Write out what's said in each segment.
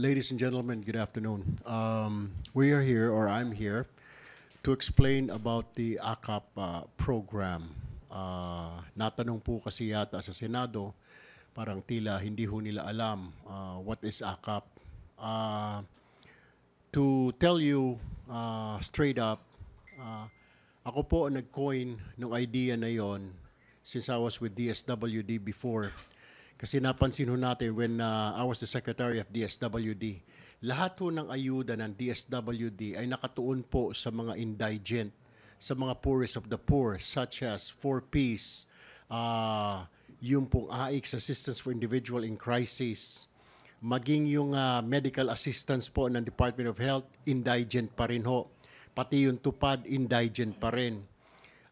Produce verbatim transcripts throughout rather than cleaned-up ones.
Ladies and gentlemen, good afternoon. Um, we are here, or I'm here, to explain about the A K A P uh, program. Uh, natanong po kasi yata sa Senado, parang tila hindi ho nila alam uh, what is A K A P. Uh, to tell you uh, straight up, uh, ako po nag-coin ng idea na yon since I was with D S W D before. Kasi napansin ho natin when uh, I was the Secretary of D S W D, lahat ho ng ayuda ng D S W D ay nakatuon po sa mga indigent, sa mga poorest of the poor, such as four Ps, uh, yung pong A I C S, Assistance for Individual in Crisis, maging yung uh, medical assistance po ng Department of Health, indigent pa rin ho. Pati yung Tupad, indigent pa rin.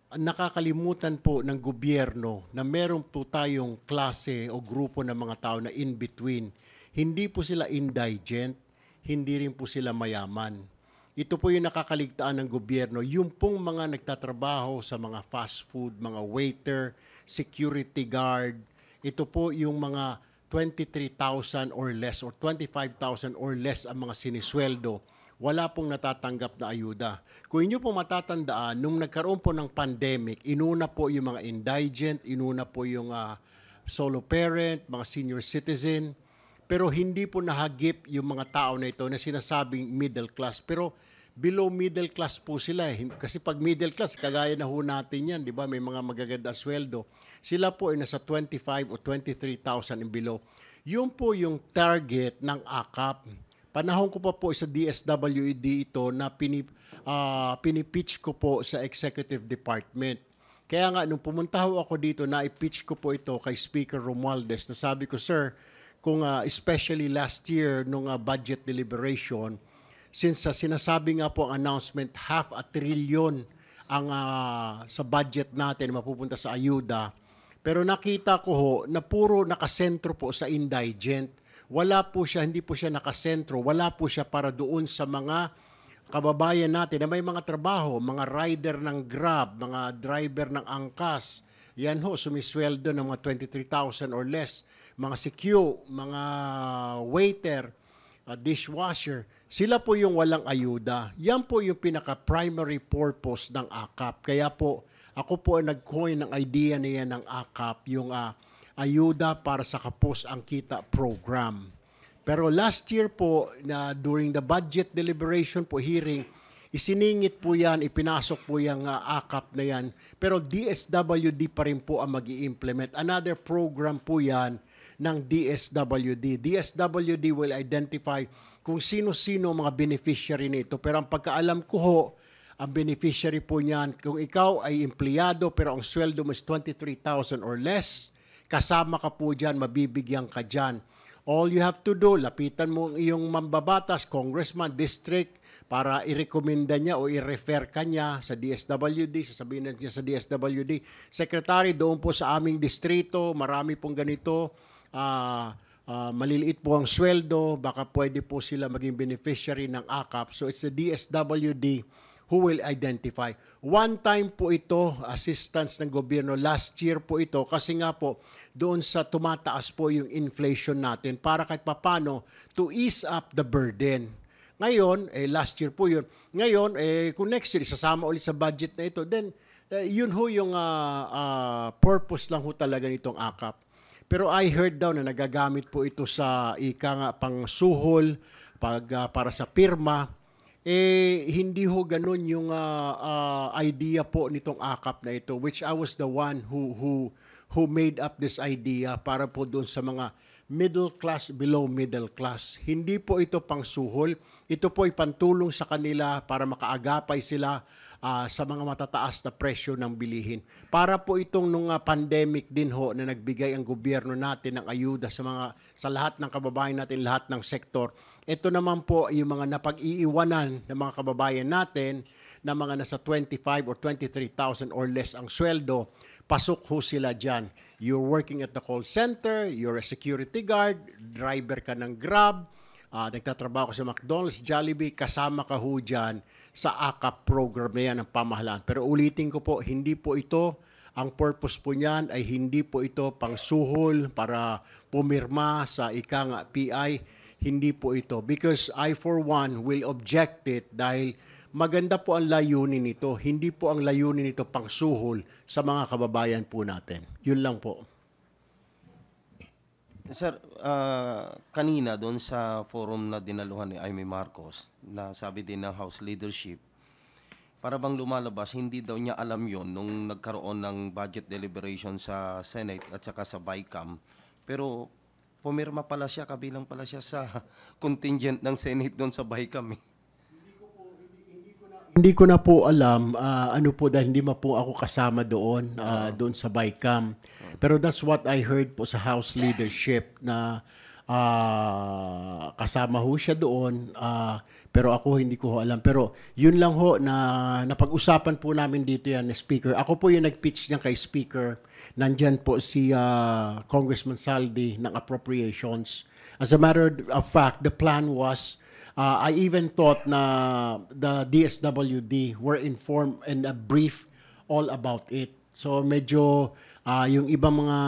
Nakakalimutan po ng gobyerno na meron po tayong klase o grupo ng mga tao na in between. Hindi po sila indigent, hindi rin po sila mayaman. Ito po yung nakakaligtaan ng gobyerno. Yung pong mga nagtatrabaho sa mga fast food, mga waiter, security guard, ito po yung mga twenty-three thousand or less or twenty-five thousand or less ang mga sinisweldo. Wala pong natatanggap na ayuda. Kung inyo po matatandaan, nung nagkaroon po ng pandemic, inuna po yung mga indigent, inuna po yung uh, solo parent, mga senior citizen, pero hindi po nahagip yung mga tao na ito na sinasabing middle class. Pero below middle class po sila eh. Kasi pag middle class, kagaya na ho natin yan, di ba? May mga magaganda sweldo. Sila po ay nasa twenty-five thousand o twenty-three thousand and below. Yun po yung target ng A K A P. Panahon ko pa po sa D S W D ito na pinip, uh, pinipitch ko po sa Executive Department. Kaya nga, nung pumunta ho ako dito, naipitch ko po ito kay Speaker Romualdez na sabi ko, Sir, kung uh, especially last year nung uh, budget deliberation, since uh, sinasabi nga po ang announcement, half a trillion ang uh, sa budget natin mapupunta sa ayuda. Pero nakita ko ho na puro nakasentro po sa indigent. Wala po siya, hindi po siya nakasentro, wala po siya para doon sa mga kababayan natin na may mga trabaho, mga rider ng Grab, mga driver ng angkas, yan ho, sumisweldo ng mga twenty-three thousand or less, mga C Q, mga waiter, uh, dishwasher, sila po yung walang ayuda. Yan po yung pinaka-primary purpose ng A K A P. Kaya po, ako po nag-coin ng idea na yan ng A K A P, yung uh, ayuda para sa Kapos ang Kita program. Pero last year po, na during the budget deliberation po hearing, isiningit po yan, ipinasok po yung uh, A K A P na yan. Pero D S W D pa rin po ang mag-i-implement. Another program po yan ng D S W D. D S W D will identify kung sino-sino mga beneficiary nito. Pero ang pagkaalam ko ho, ang beneficiary po niyan, kung ikaw ay empleyado pero ang sweldo mo is twenty-three thousand or less, kasama ka po dyan, mabibigyan ka dyan. All you have to do, lapitan mo ang iyong mambabatas, congressman, district, para i-recommenda niya o i-refer ka niya sa D S W D, sasabihin niya sa D S W D, Secretary, doon po sa aming distrito, marami pong ganito, uh, uh, maliliit po ang sweldo, baka pwede po sila maging beneficiary ng A K A P. So it's the D S W D who will identify. One time po ito, assistance ng gobyerno. Last year po ito, kasi nga po, doon sa tumataas po yung inflation natin para kahit papano to ease up the burden. Ngayon, eh, last year po yun. Ngayon, eh, kung next year, sasama ulit sa budget na ito, then uh, yun ho yung uh, uh, purpose lang ho talaga nitong A K A P. Pero I heard daw na nagagamit po ito sa ika nga pang suhol, pag, uh, para sa pirma. Eh, hindi ho ganun yung uh, uh, idea po nitong A K A P na ito, which I was the one who, who, who made up this idea para po doon sa mga middle class, below middle class. Hindi po ito pang suhol. Ito po ay pantulong sa kanila para makaagapay sila uh, sa mga matataas na presyo ng bilihin. Para po itong nung uh, pandemic din ho na nagbigay ang gobyerno natin ng ayuda sa, mga, sa lahat ng kababayan natin, lahat ng sektor. Ito naman po yung mga napag-iiwanan ng mga kababayan natin na mga nasa twenty-five thousand or twenty-three thousand or less ang sweldo, pasok ho sila dyan. You're working at the call center, you're a security guard, driver ka ng Grab, uh, nagtatrabaho ka sa McDonald's, Jollibee, kasama ka ho dyan sa A K A P program na yan ng pamahalaan. Pero ulitin ko po, hindi po ito, ang purpose po niyan ay hindi po ito pang suhol para pumirma sa ika nga P I. hindi po ito. Because I for one will object it dahil maganda po ang layunin nito. Hindi po ang layunin nito pangsuhol sa mga kababayan po natin. Yun lang po. Sir, uh, kanina doon sa forum na dinaluhan ni Imee Marcos, na sabi din ng House Leadership, para bang lumalabas, hindi daw niya alam yon nung nagkaroon ng budget deliberation sa Senate at saka sa BICAM. Pero pumirma pala siya, kabilang pala siya sa contingent ng Senate doon sa BICAM. Eh. Hindi ko po, hindi, hindi ko na, hindi ko na po alam uh, ano po dahil hindi ma po ako kasama doon, uh, uh, doon sa BICAM. Pero that's what I heard po sa House Leadership na uh, kasama ho siya doon. Uh, pero ako hindi ko ho alam. Pero yun lang ho na napag-usapan po namin dito yan ni Speaker. Ako po yung nag-pitch niyan kay Speaker. Nandyan po si uh, Congressman Saldi ng Appropriations. As a matter of fact, the plan was, uh, I even thought na the D S W D were informed and uh, briefed all about it. So medyo... Uh, yung ibang mga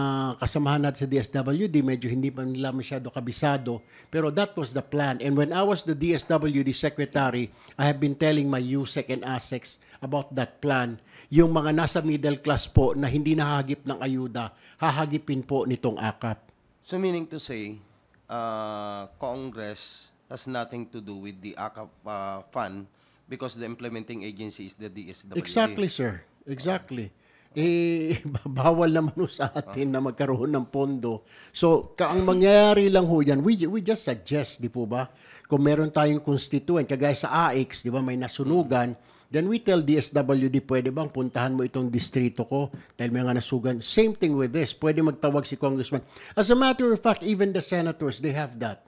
kasamahan natin sa D S W D, medyo hindi pa nila masyado kabisado. Pero that was the plan. And when I was the D S W D secretary, I have been telling my U S E C and A S E C about that plan. Yung mga nasa middle class po na hindi nahagip ng ayuda, hahagipin po nitong A K A P. So meaning to say, uh, Congress has nothing to do with the A K A P uh, fund because the implementing agency is the D S W D. Exactly, sir. Exactly. Okay. Eh, bawal naman sa atin na magkaroon ng pondo. So, ang mangyayari lang ho yan, we, we just suggest, di po ba? Kung meron tayong constituent, kagaya sa A I C S, di ba, may nasunugan, then we tell D S W D, pwede bang puntahan mo itong distrito ko dahil may nga nasugan. Same thing with this, pwede magtawag si Congressman. As a matter of fact, even the senators, they have that.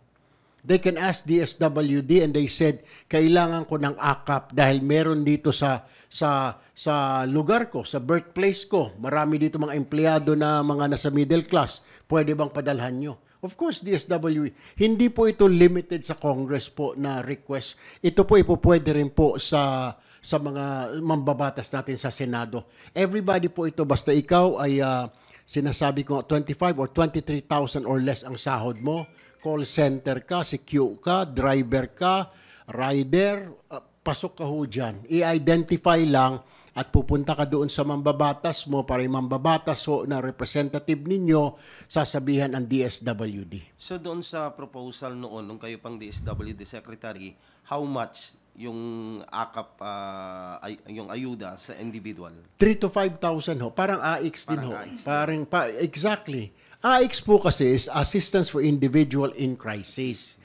They can ask D S W D and they said, kailangan ko ng A K A P dahil meron dito sa sa sa lugar ko, sa birthplace ko. Marami dito mga empleyado na mga nasa middle class. Pwede bang padalhan nyo? Of course, D S W D. Hindi po ito limited sa Congress po na request. Ito po ipopwede rin po sa sa mga mambabatas natin sa Senado. Everybody po ito, basta ikaw ay uh, sinasabi ko twenty-five or twenty-three thousand or less ang sahod mo. Call center ka, C Q ka, driver ka, rider, uh, pasok ka ho dyan. I-identify lang at pupunta ka doon sa mambabatas mo para yung mambabatas ho na representative ninyo, sasabihan ang D S W D. So doon sa proposal noon, nung kayo pang D S W D Secretary, how much yung A K A P, uh, ay, yung ayuda sa individual? three to five thousand ho. Parang A I C S din ho. A I C S Parang, pa, exactly. A I C S po kasi is Assistance for Individual in Crisis.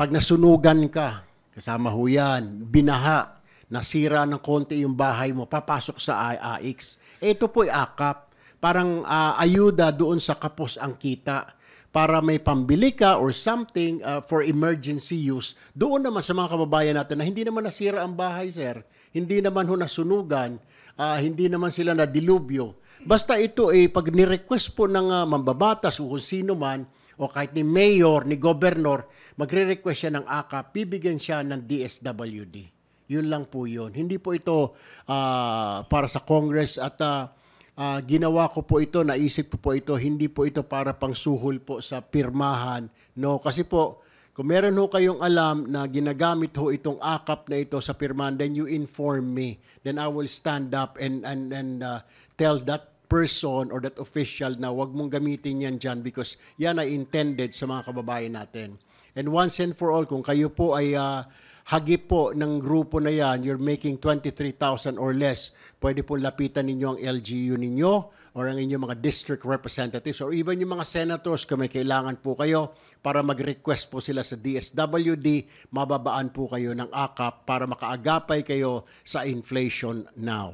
Pag nasunugan ka, kasama ho yan, binaha, nasira ng konti yung bahay mo, papasok sa A I C S. Ito po ay A K A P. Parang uh, ayuda doon sa kapos ang kita para may pambili ka or something uh, for emergency use. Doon naman sa mga kababayan natin na hindi naman nasira ang bahay, sir. Hindi naman ho nasunugan, uh, hindi naman sila nadilubyo. Basta ito eh, pag ni-request po ng uh, mambabatas o kung sino man, o kahit ni mayor, ni governor, magre-request siya ng A K A P, bibigyan siya ng D S W D. Yun lang po yun. Hindi po ito uh, para sa Congress at uh, uh, ginawa ko po ito, naisip ko po ito, hindi po ito para pang suhol po sa pirmahan. No, kasi po, kung meron ho kayong alam na ginagamit ho itong A K A P na ito sa pirmahan, then you inform me. Then I will stand up and, and, and uh, tell that person or that official na wag mong gamitin yan dyan because yan ay intended sa mga kababayan natin. And once and for all, kung kayo po ay uh, hagi po ng grupo na yan, you're making twenty-three thousand or less, pwede po lapitan ninyo ang L G U ninyo or ang inyong mga district representatives or even yung mga senators kung may kailangan po kayo para mag-request po sila sa D S W D, mababaan po kayo ng A K A P para makaagapay kayo sa inflation now.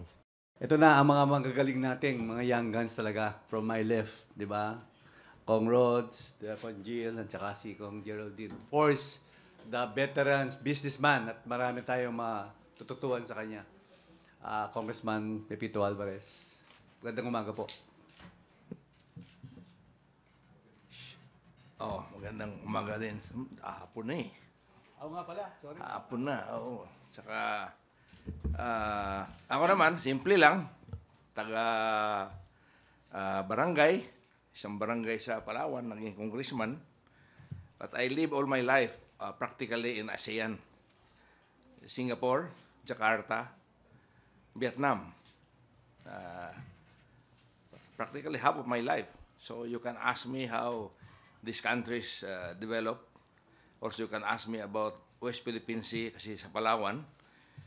Ito na ang mga manggagaling nating mga young guns talaga from my left, di ba? Kong Rhodes, Kong Jill, at saka si Kong Geraldine. Force, the veterans, businessman, at marami tayong matututuan sa kanya. Uh, Congressman Pepito Alvarez. Magandang umaga po. Oh, magandang umaga din. Hapon na eh. Oo nga pala, sorry. Hapon na, oo. Saka... Uh, ako naman, simple lang, taga uh, barangay, isang barangay sa Palawan, naging congressman. But I live all my life uh, practically in ASEAN, Singapore, Jakarta, Vietnam, uh, practically half of my life. So you can ask me how these countries uh, develop. Also, you can ask me about West Philippine Sea, kasi sa Palawan.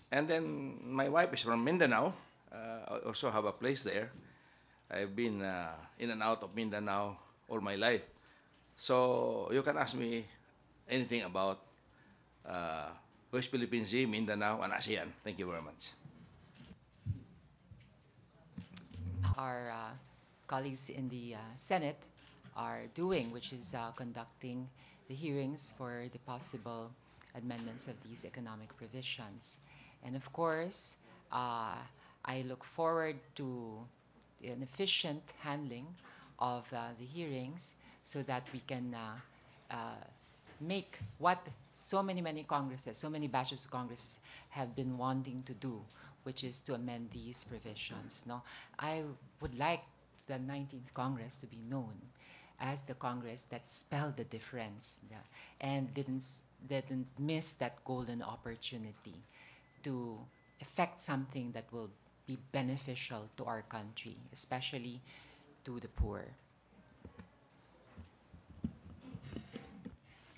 And then my wife is from Mindanao. Uh, I also have a place there. I've been uh, in and out of Mindanao all my life. So you can ask me anything about uh, West Philippine Sea, Mindanao, and ASEAN. Thank you very much. Our uh, colleagues in the uh, Senate are doing, which is uh, conducting the hearings for the possible amendments of these economic provisions. And of course, uh, I look forward to an efficient handling of uh, the hearings so that we can uh, uh, make what so many, many Congresses, so many batches of Congresses have been wanting to do, which is to amend these provisions. No? I would like the nineteenth Congress to be known as the Congress that spelled the difference yeah, and didn't, didn't miss that golden opportunity to effect something that will be beneficial to our country, especially to the poor.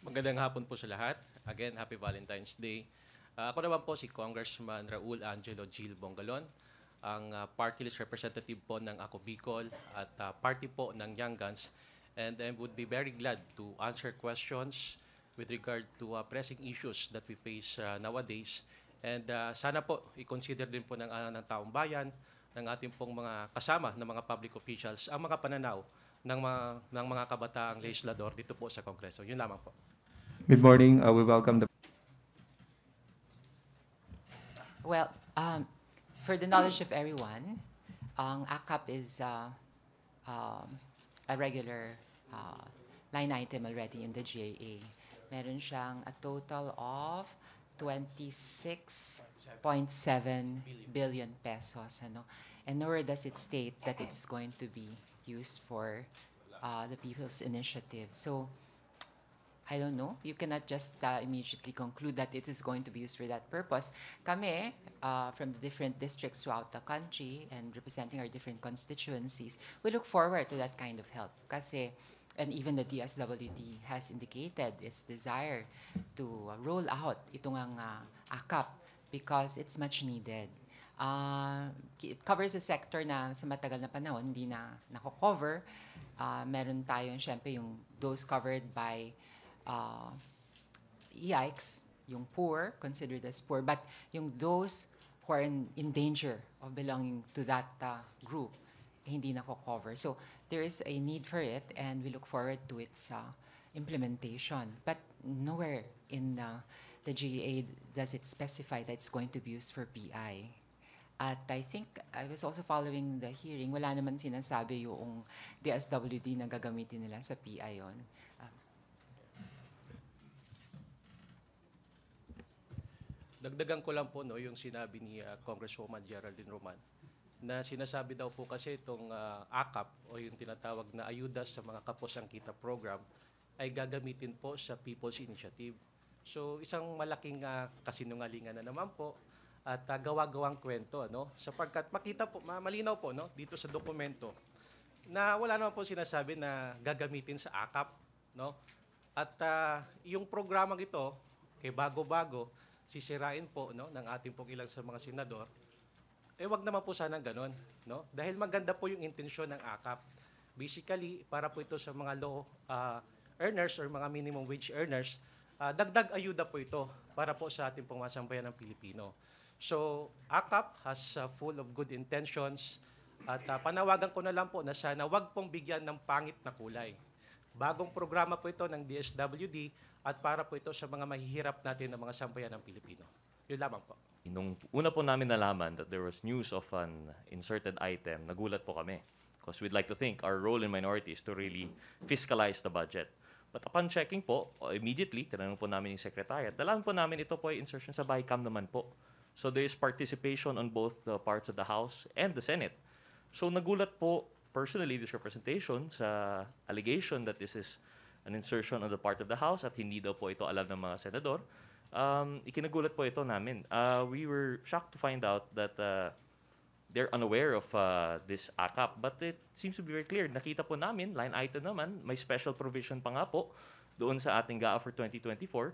Magandang hapon po sa lahat. Again, Happy Valentine's Day. Uh, ako naman po si Congressman Raul Angelo Gil Bongalon, ang uh, party list representative po ng Ako Bicol at uh, party po ng Young Guns. And I would be very glad to answer questions with regard to uh, pressing issues that we face uh, nowadays. And uh, sana po i-consider din po ng, uh, ng taong bayan, ng ating pong mga kasama ng mga public officials, ang mga pananaw ng mga, ng mga kabataang legislador dito po sa Kongreso. Yun lamang po. Good morning. Uh, we welcome the... Well, um, for the knowledge of everyone, um, A K A P is uh, uh, a regular uh, line item already in the G A A. Meron siyang a total of twenty-six point seven billion pesos. Ano? And nowhere does it state that it's going to be used for uh, the People's Initiative. So, I don't know. You cannot just uh, immediately conclude that it is going to be used for that purpose. Kami, uh, from the different districts throughout the country and representing our different constituencies, we look forward to that kind of help. Kasi, and even the D S W D has indicated its desire to uh, roll out itong uh, A K A P because it's much needed. Uh, it covers a sector na sa matagal na panahon hindi na nako-cover. Uh, meron tayo siyempre yung those covered by uh, E I Cs, yung poor, considered as poor, but yung those who are in, in danger of belonging to that uh, group, eh, hindi nako-cover. So there is a need for it and we look forward to its uh, implementation. But nowhere in uh, the G A A does it specify that it's going to be used for P I. At I think I was also following the hearing. Wala naman sinasabi yung D S W D na gagamitin nila sa P I yun. Um. Dagdagan ko lang po no, yung sinabi ni uh, Congresswoman Geraldine Roman na sinasabi daw po kasi itong uh, A K A P o yung tinatawag na ayuda sa mga kapos-angkita program ay gagamitin po sa People's Initiative. So isang malaking uh, kasinungalingan na naman po at uh, gawa-gawang kwento, no? Sapagkat makita po, malinaw po, no? Dito sa dokumento na wala naman po sinasabi na gagamitin sa A K A P, no? At uh, yung programang ito, kay bago-bago, sisirain po, no? Ng ating pong ilang sa mga senador, eh wag naman po sanang ganun, no? Dahil maganda po yung intensyon ng A K A P. Basically, para po ito sa mga low uh, earners or mga minimum wage earners, uh, dagdag ayuda po ito para po sa ating pong masambayan ng Pilipino. So, A K A P has uh, full of good intentions at uh, panawagan ko na lang po na sana wag pong bigyan ng pangit na kulay. Bagong programa po ito ng D S W D at para po ito sa mga mahihirap natin ng mga sambayan ng Pilipino. Yun lamang po. Nung una po namin nalaman that there was news of an inserted item, nagulat po kami. Because we'd like to think our role in minority is to really fiscalize the budget. But upon checking po, immediately, tinanong po namin yung Secretariat, dalaman po namin ito po ay insertion sa BICAM naman po. So there is participation on both the parts of the House and the Senate. So nagulat po personally this representation sa allegation that this is an insertion on the part of the House at hindi daw po ito alam ng mga senador. Um, ikinagulat po ito namin. Uh, we were shocked to find out that uh, they're unaware of uh, this A K A P. But it seems to be very clear. Nakita po namin, line item naman, may special provision pa nga po doon sa ating G A A for twenty twenty-four.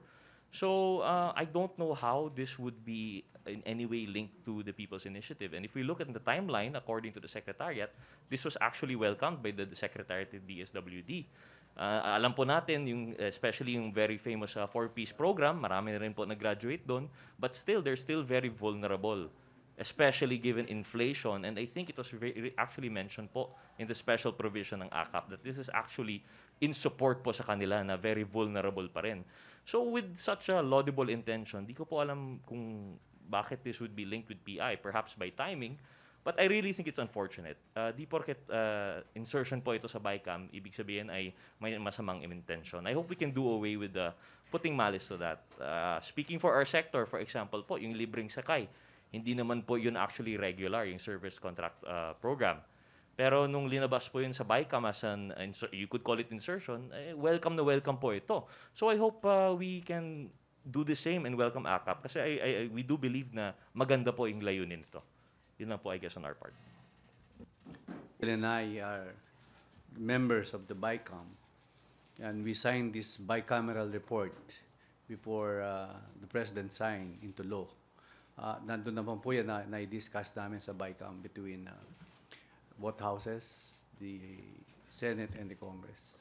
So uh, I don't know how this would be in any way linked to the People's Initiative. And if we look at the timeline, according to the Secretariat, this was actually welcomed by the, the Secretariat of D S W D. Uh, alam po natin, yung, especially yung very famous uh, four Ps program, marami na rin po nag-graduate doon, but still, they're still very vulnerable, especially given inflation. And I think it was re actually mentioned po in the special provision ng A K A P that this is actually in support po sa kanila na very vulnerable pa rin. So with such a laudable intention, di ko po alam kung bakit this would be linked with P I, perhaps by timing. But I really think it's unfortunate. Uh, di porket uh, insertion po ito sa BICAM, ibig sabihin ay may masamang intention. I hope we can do away with uh, putting malice to that. Uh, speaking for our sector, for example po, yung libreng sakay, hindi naman po yun actually regular, yung service contract uh, program. Pero nung linabas po yun sa BICAM as an, you could call it insertion, eh, welcome na welcome po ito. So I hope uh, we can do the same and welcome A K A P kasi I, I, we do believe na maganda po yung layunin ito. Yun lang po, I guess, on our part. Bill and I are members of the BICAM, and we signed this bicameral report before uh, the President signed into law. Uh, nandun naman po yan na, na i-discuss namin sa BICAM between uh, both houses, the Senate and the Congress.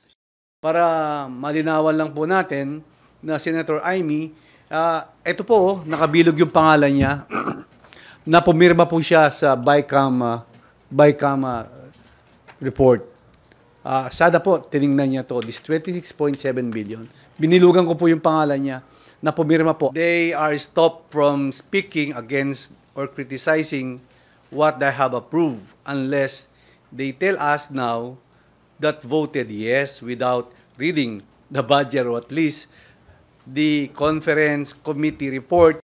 Para malinawan lang po natin na Senator Imee, uh, ito po, nakabilog yung pangalan niya. Na pumirma po siya sa BICAM, uh, BICAM uh, report. Uh, sada po, tinignan niya to, this twenty-six point seven billion. Binilugan ko po yung pangalan niya na pumirma po. They are stopped from speaking against or criticizing what they have approved unless they tell us now that voted yes without reading the budget or at least the conference committee report.